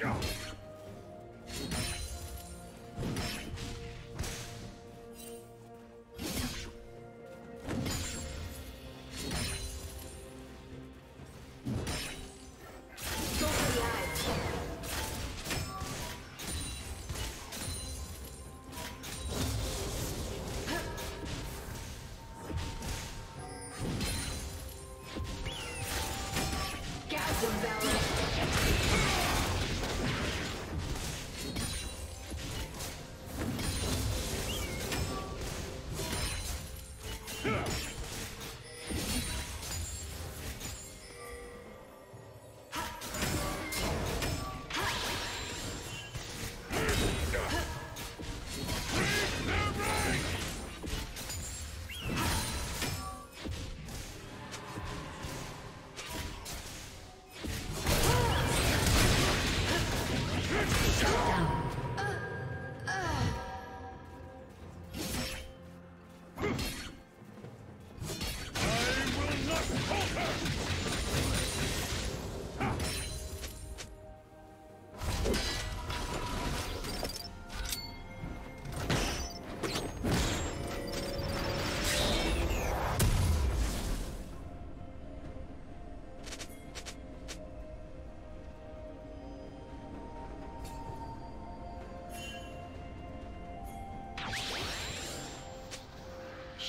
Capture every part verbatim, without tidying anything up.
Go!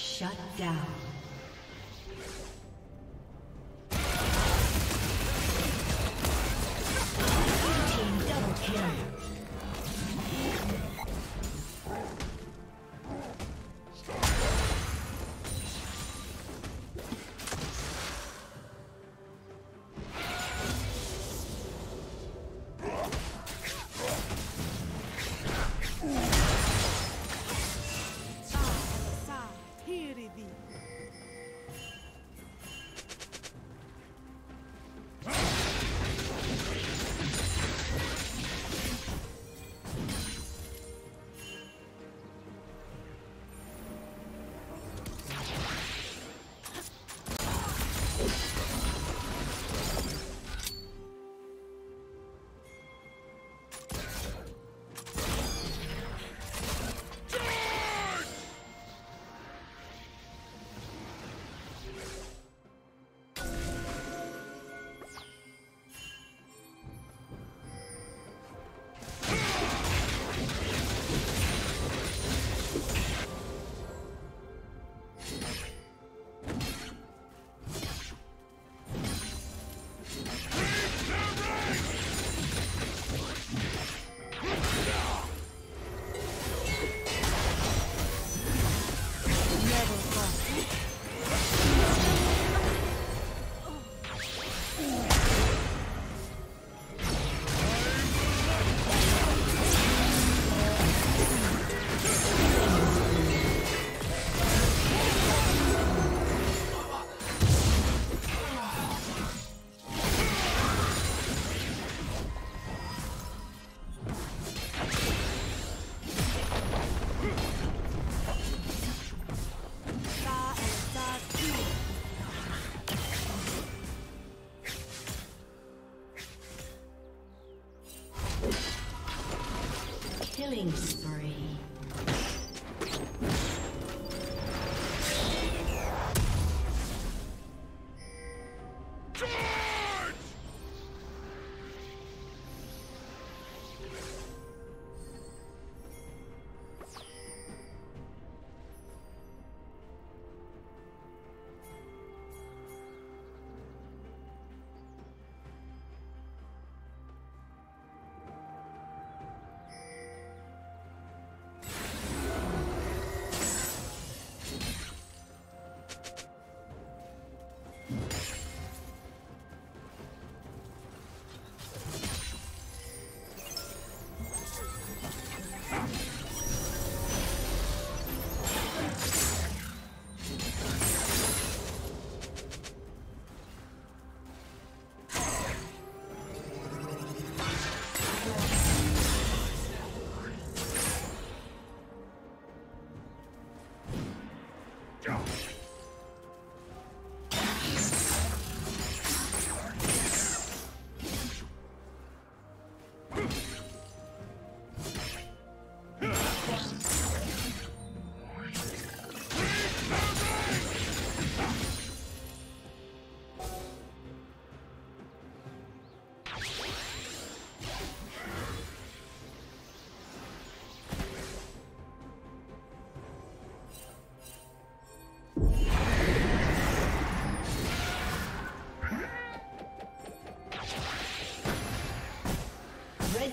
Shut down. Team double kill. Here it is.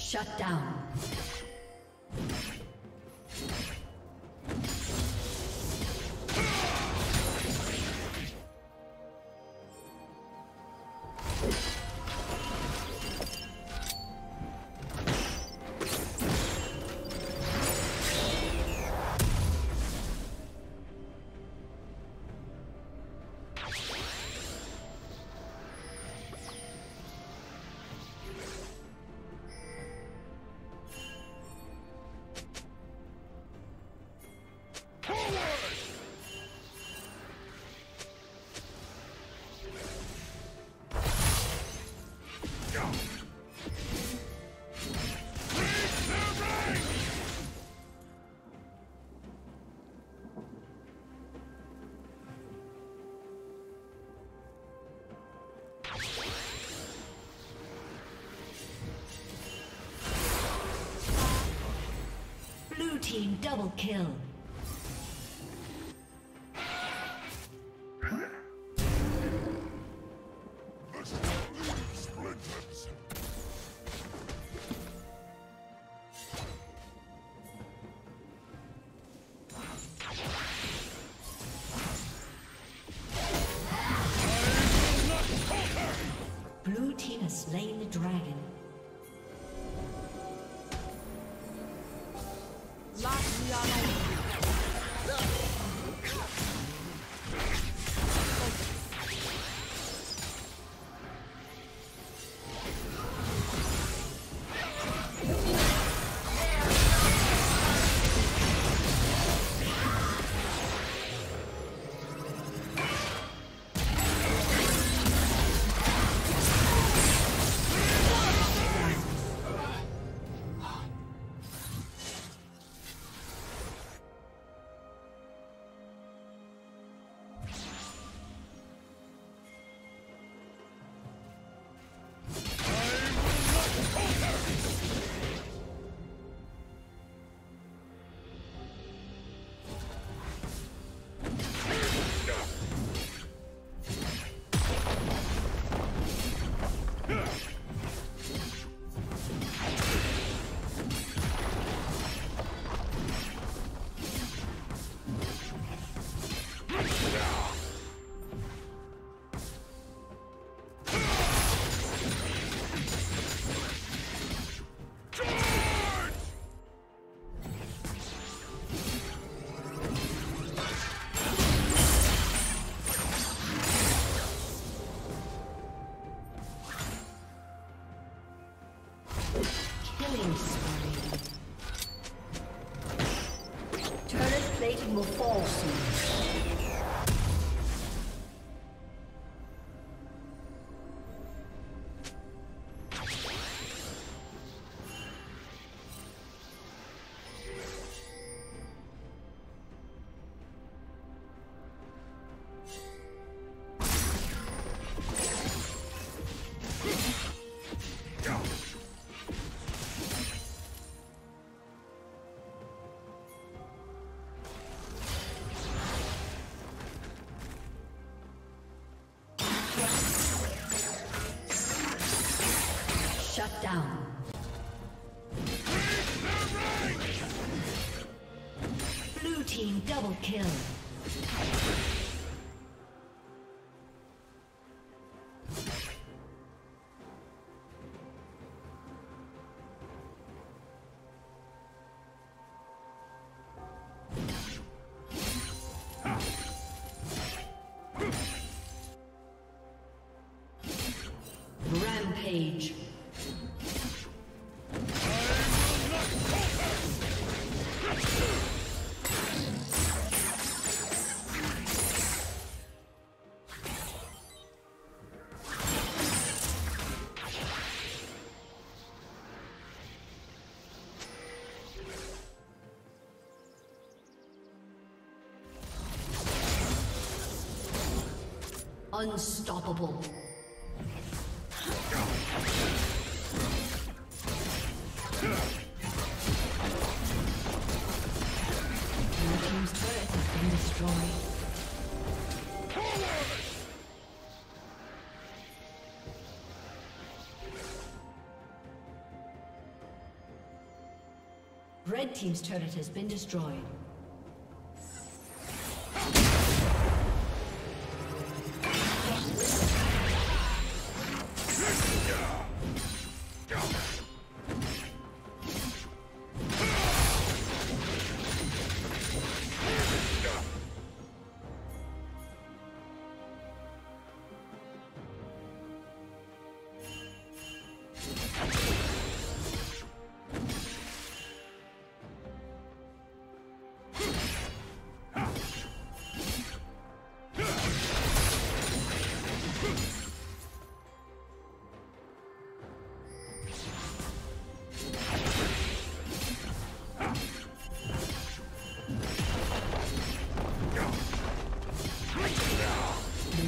Shut down. Team double kill. Blue team has slain the dragon. Killing spree. Turret plating will fall soon. Shut down. Blue team double kill. Rampage. Unstoppable. Your team's turret has been destroyed. Red team's turret has been destroyed.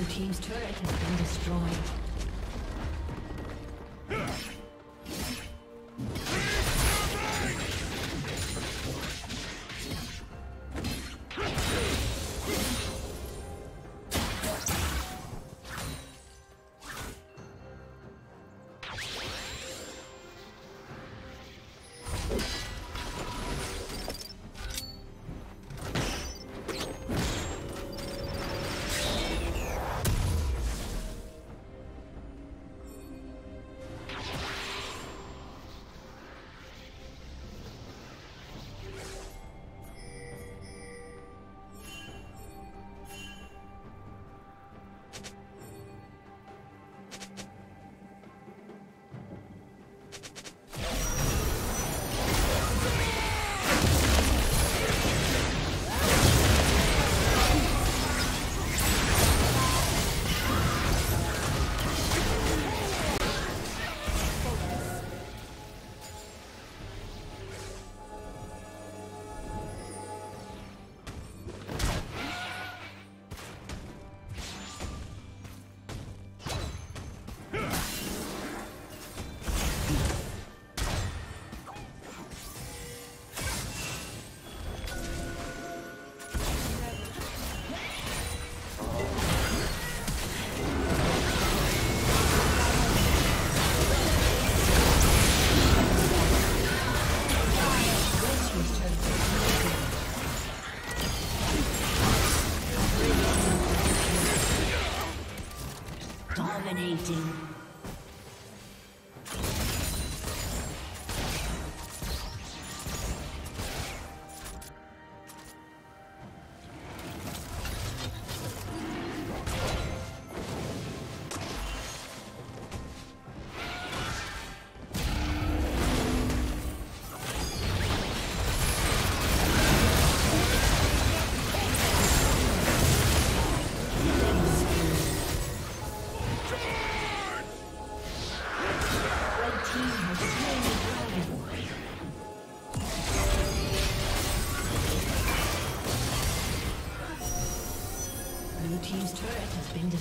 Team's turret has been destroyed.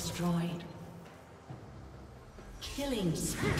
destroyed. Killing spree.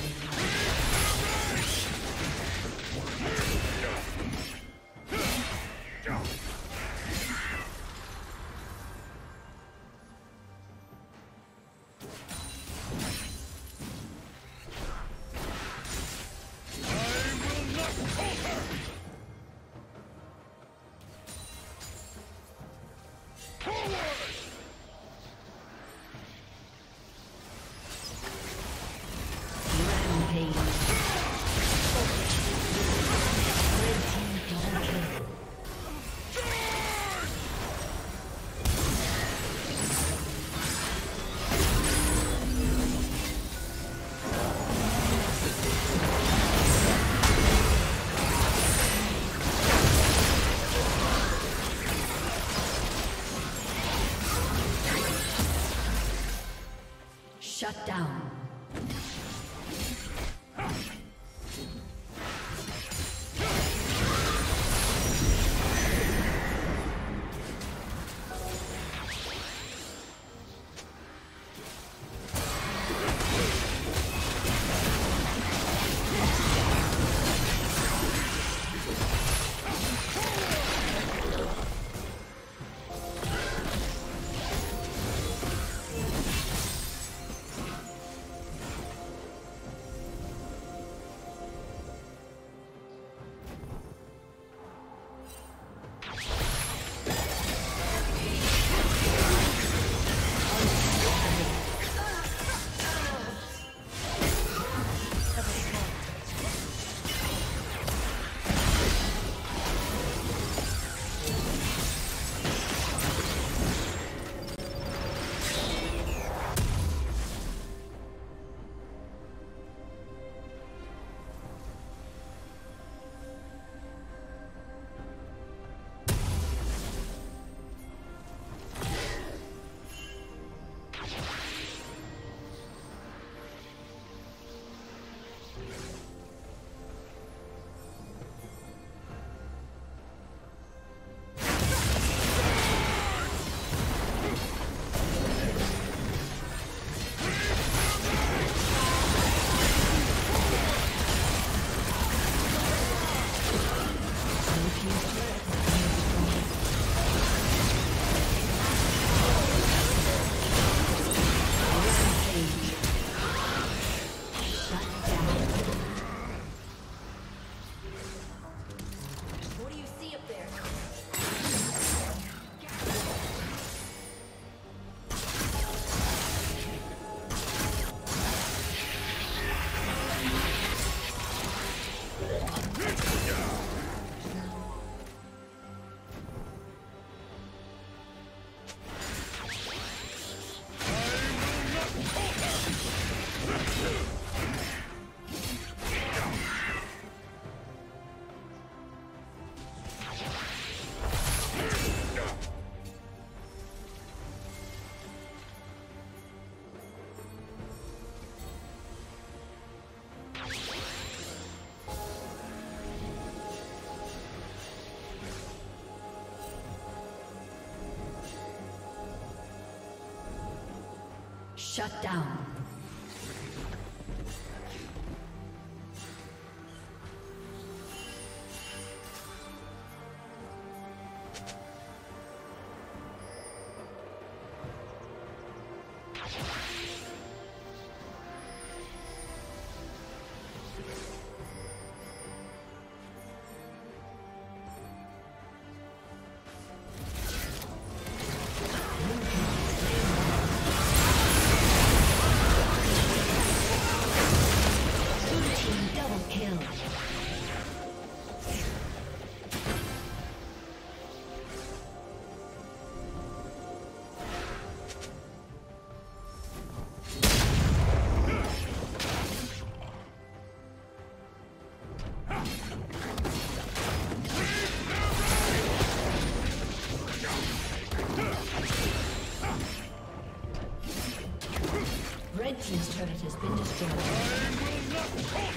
Shut down. Shut down. His turret has been destroyed. I will not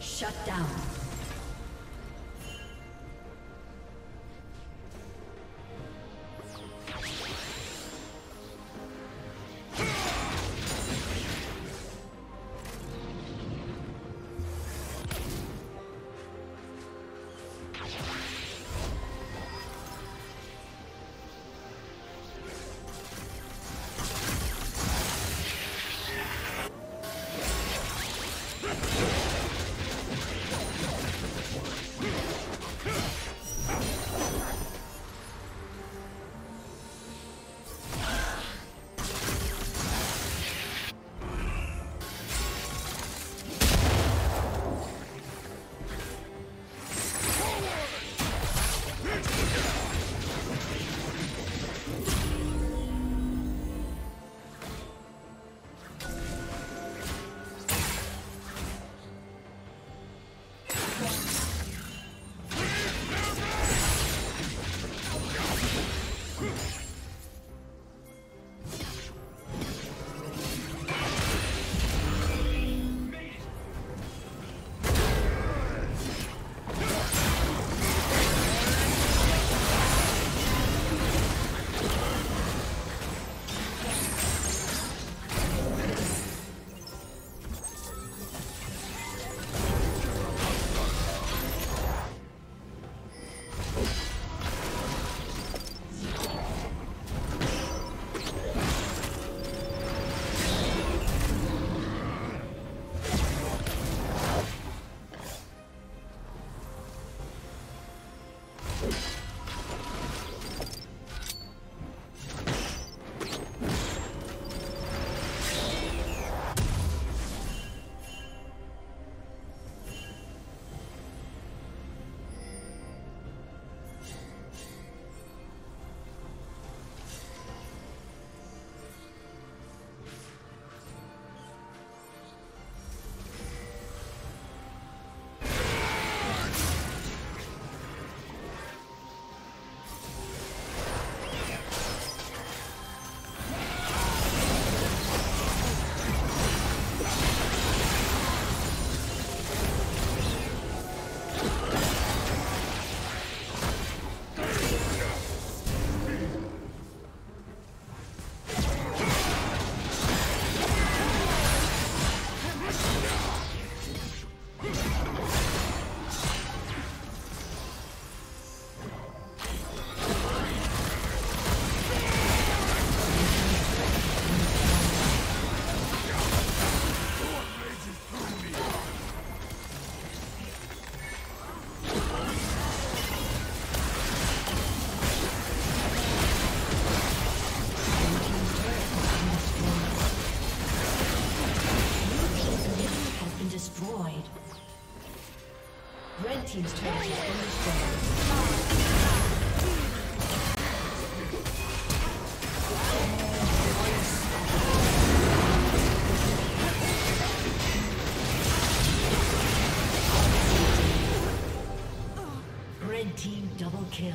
Shut down. Team's turret has been destroyed. Red team double kill.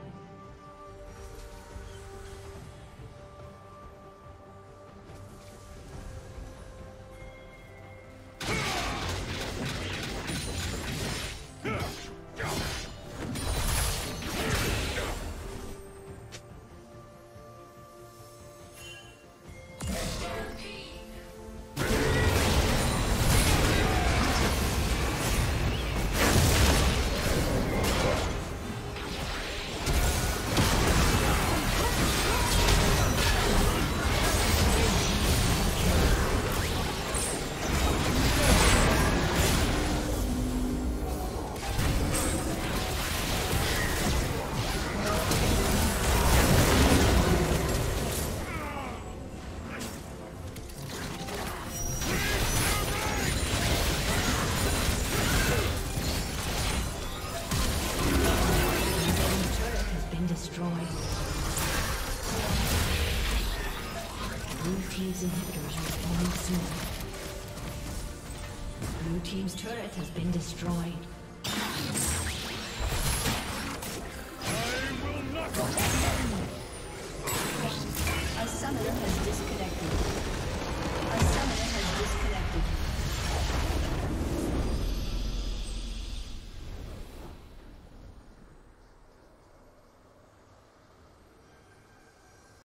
Blue team's turret has been destroyed.